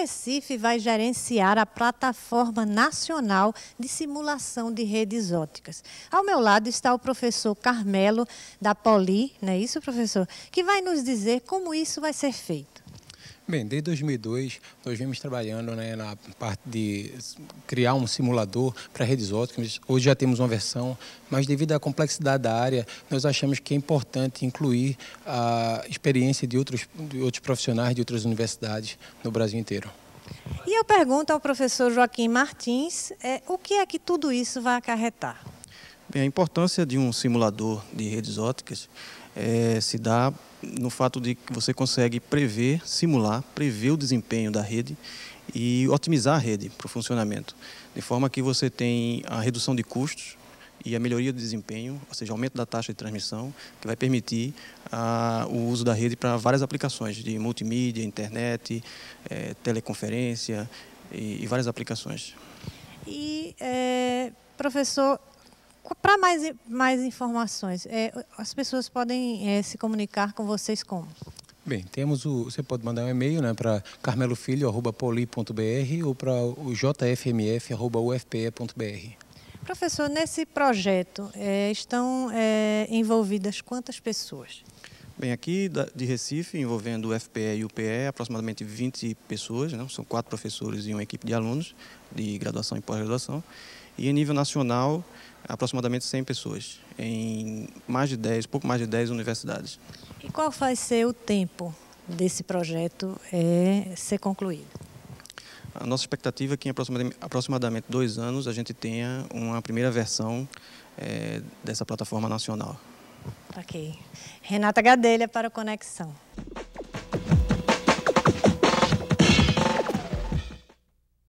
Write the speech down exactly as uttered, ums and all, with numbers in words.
Recife vai gerenciar a Plataforma Nacional de Simulação de Redes Óticas. Ao meu lado está o professor Carmelo, da Poli, não é isso, professor? Que vai nos dizer como isso vai ser feito. Bem, desde dois mil e dois, nós vimos trabalhando, né, na parte de criar um simulador para redes óticas. Hoje já temos uma versão, mas devido à complexidade da área, nós achamos que é importante incluir a experiência de outros, de outros profissionais de outras universidades no Brasil inteiro. E eu pergunto ao professor Joaquim Martins, é, o que é que tudo isso vai acarretar? Bem, a importância de um simulador de redes óticas é, se dá no fato de que você consegue prever, simular, prever o desempenho da rede e otimizar a rede para o funcionamento, de forma que você tem a redução de custos e a melhoria do desempenho, ou seja, aumento da taxa de transmissão, que vai permitir a, o uso da rede para várias aplicações de multimídia, internet, é, teleconferência e, e várias aplicações. E, é, professor, para mais, mais informações, é, as pessoas podem é, se comunicar com vocês como? Bem, temos o, você pode mandar um e-mail, né, para carmelofilho arroba poli ponto br ou para o j f m f arroba u f p e ponto br. Professor, nesse projeto é, estão é, envolvidas quantas pessoas? Bem, aqui de Recife, envolvendo o U F P E e o P E, aproximadamente vinte pessoas, né? São quatro professores e uma equipe de alunos de graduação e pós-graduação. E em nível nacional, aproximadamente cem pessoas, em mais de dez, pouco mais de dez universidades. E qual vai ser o tempo desse projeto é, ser concluído? A nossa expectativa é que em aproximadamente dois anos a gente tenha uma primeira versão é, dessa plataforma nacional. Ok. Renata Gadelha para a Conexão.